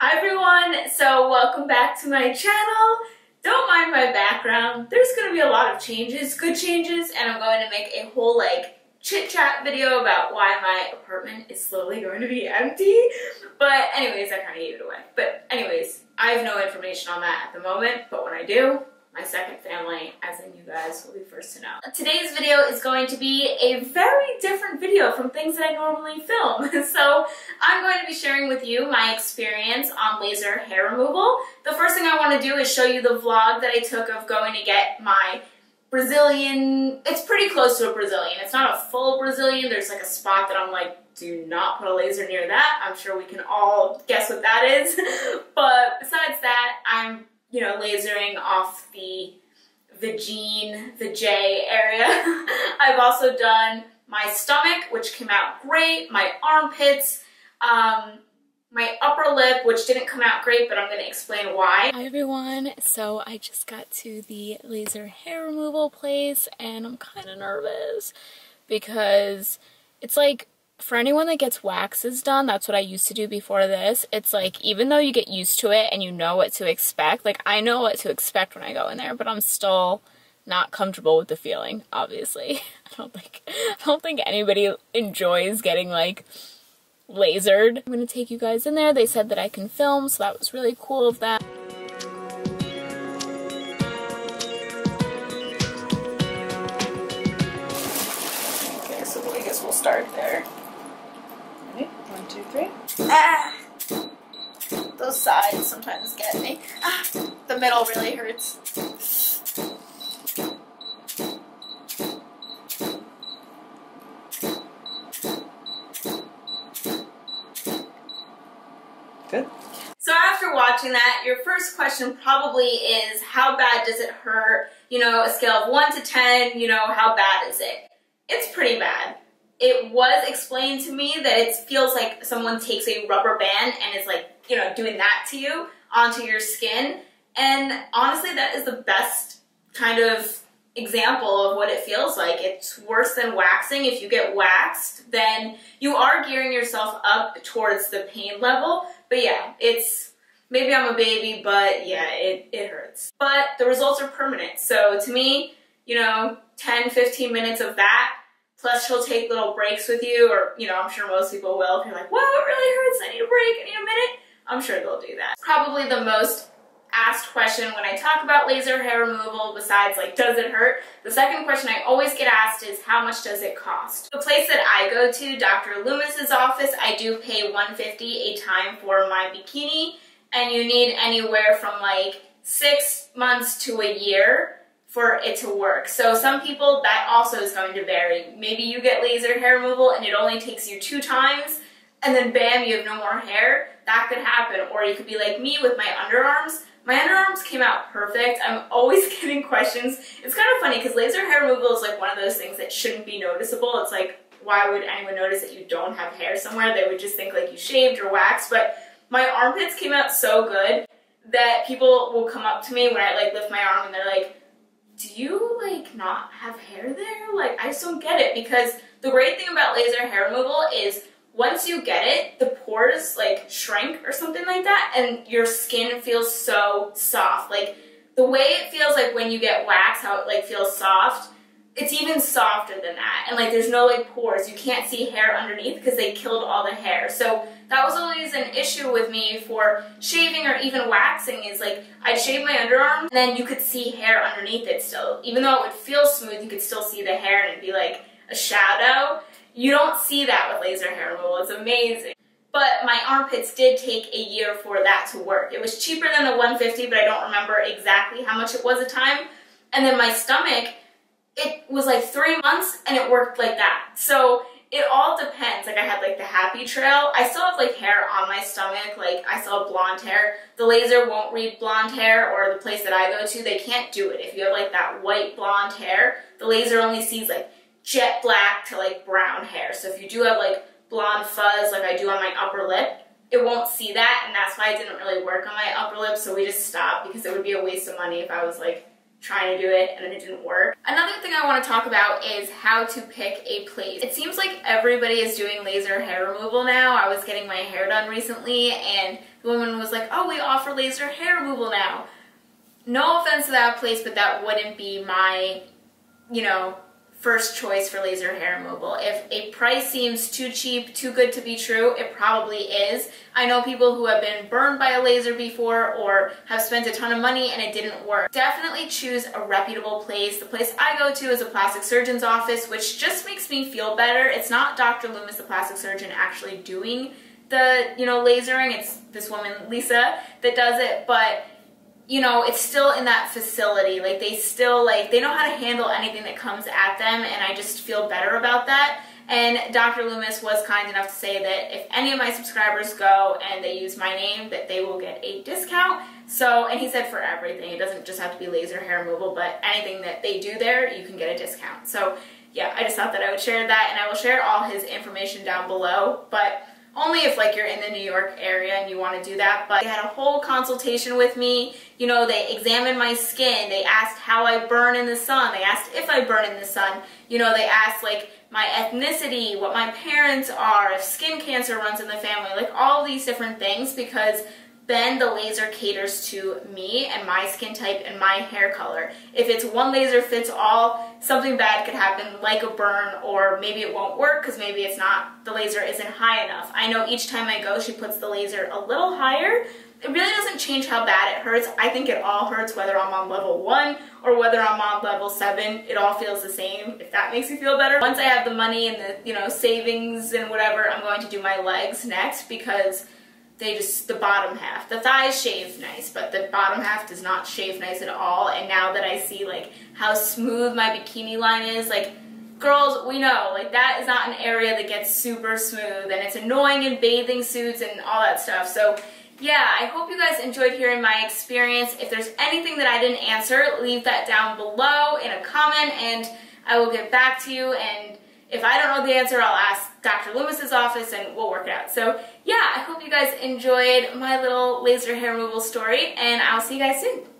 Hi everyone, so welcome back to my channel. Don't mind my background. There's gonna be a lot of changes, good changes, and I'm going to make a whole chit chat video about why my apartment is slowly going to be empty. But anyways, I kind of gave it away. But anyways, I have no information on that at the moment, but when I do, my second family, as in you guys, will be first to know. Today's video is going to be a very different video from things that I normally film. So I'm going to be sharing with you my experience on laser hair removal. The first thing I want to do is show you the vlog that I took of going to get my Brazilian, it's pretty close to a Brazilian. It's not a full Brazilian. There's like a spot that I'm like, do not put a laser near that. I'm sure we can all guess what that is. But besides that, I'm lasering off the J area. I've also done my stomach, which came out great, my armpits, my upper lip, which didn't come out great, but I'm going to explain why. Hi everyone, so I just got to the laser hair removal place and I'm kind of nervous because it's like, for anyone that gets waxes done, that's what I used to do before this. It's like, even though you get used to it and you know what to expect, like I know what to expect when I go in there, but I'm still not comfortable with the feeling, obviously. I don't think anybody enjoys getting like lasered. I'm gonna take you guys in there. They said that I can film, so that was really cool of them. Okay, so I guess we'll start there. 1, 2, 3. Ah! Those sides sometimes get me. Ah! The middle really hurts. Good. So after watching that, your first question probably is, how bad does it hurt? You know, a scale of 1 to 10, you know, how bad is it? It's pretty bad. It was explained to me that it feels like someone takes a rubber band and is like, doing that to you onto your skin. And honestly, that is the best kind of example of what it feels like. It's worse than waxing. If you get waxed, then you are gearing yourself up towards the pain level. But yeah, it's, maybe I'm a baby, but yeah, it hurts. But the results are permanent. So to me, 10, 15 minutes of that, plus she'll take little breaks with you, or, I'm sure most people will. If you're like, whoa, it really hurts, I need a break, I need a minute, I'm sure they'll do that. Probably the most asked question when I talk about laser hair removal, besides like, does it hurt? The second question I always get asked is, how much does it cost? The place that I go to, Dr. Loomis's office, I do pay $150 a time for my bikini, and you need anywhere from like 6 months to a year for it to work. So some people, that also is going to vary. Maybe you get laser hair removal and it only takes you 2 times and then bam, you have no more hair. That could happen. Or you could be like me with my underarms. My underarms came out perfect. I'm always getting questions. It's kind of funny because laser hair removal is like one of those things that shouldn't be noticeable. It's like, why would anyone notice that you don't have hair somewhere? They would just think like you shaved or waxed. But my armpits came out so good that people will come up to me when I like lift my arm and they're like, do you like not have hair there? Like, I just don't get it, because the great thing about laser hair removal is once you get it, the pores like shrink or something like that and your skin feels so soft. Like the way it feels like when you get wax, how it like feels soft, it's even softer than that. And like there's no like pores. You can't see hair underneath because they killed all the hair. So that was always an issue with me for shaving or even waxing, is like I'd shave my underarm and then you could see hair underneath it still. Even though it would feel smooth, you could still see the hair and it'd be like a shadow. You don't see that with laser hair removal. It's amazing. But my armpits did take a year for that to work. It was cheaper than the $150, but I don't remember exactly how much it was at the time. And then my stomach, it was like 3 months and it worked like that. So it all depends. Like I had like the happy trail. I still have like hair on my stomach. Like I still have blonde hair. The laser won't read blonde hair, or the place that I go to, they can't do it. If you have like that white blonde hair, the laser only sees like jet black to like brown hair. So if you do have like blonde fuzz, like I do on my upper lip, it won't see that. And that's why it didn't really work on my upper lip. So we just stopped because it would be a waste of money if I was like trying to do it and it didn't work. Another thing I want to talk about is how to pick a place. It seems like everybody is doing laser hair removal now. I was getting my hair done recently and the woman was like, oh, we offer laser hair removal now. No offense to that place, but that wouldn't be my, you know, first choice for laser hair removal. If a price seems too cheap, too good to be true, it probably is. I know people who have been burned by a laser before or have spent a ton of money and it didn't work. Definitely choose a reputable place. The place I go to is a plastic surgeon's office, which just makes me feel better. It's not Dr. Loomis, the plastic surgeon, actually doing the, you know, lasering. It's this woman, Lisa, that does it, but you know, it's still in that facility. Like, they still, like, they know how to handle anything that comes at them, and I just feel better about that. And Dr. Loomis was kind enough to say that if any of my subscribers go and they use my name, that they will get a discount. So, and he said for everything. It doesn't just have to be laser hair removal, but anything that they do there, you can get a discount. So, yeah, I just thought that I would share that, and I will share all his information down below, but only if, like, you're in the New York area and you want to do that. But they had a whole consultation with me. You know, they examined my skin. They asked how I burn in the sun. They asked if I burn in the sun. You know, they asked, like, my ethnicity, what my parents are, if skin cancer runs in the family, like, all these different things, because then the laser caters to me and my skin type and my hair color. If it's one laser fits all, something bad could happen, like a burn, or maybe it won't work because maybe it's not, the laser isn't high enough. I know each time I go, she puts the laser a little higher. It really doesn't change how bad it hurts. I think it all hurts whether I'm on level 1 or whether I'm on level 7. It all feels the same, if that makes you feel better. Once I have the money and the, you know, savings and whatever, I'm going to do my legs next, because they just, the bottom half, the thighs shave nice, but the bottom half does not shave nice at all. And now that I see, like, how smooth my bikini line is, like, girls, we know, like, that is not an area that gets super smooth, and it's annoying in bathing suits and all that stuff. So yeah, I hope you guys enjoyed hearing my experience. If there's anything that I didn't answer, leave that down below in a comment and I will get back to you. And if I don't know the answer, I'll ask Dr. Loomis's office and we'll work it out. So yeah, I hope you guys enjoyed my little laser hair removal story, and I'll see you guys soon.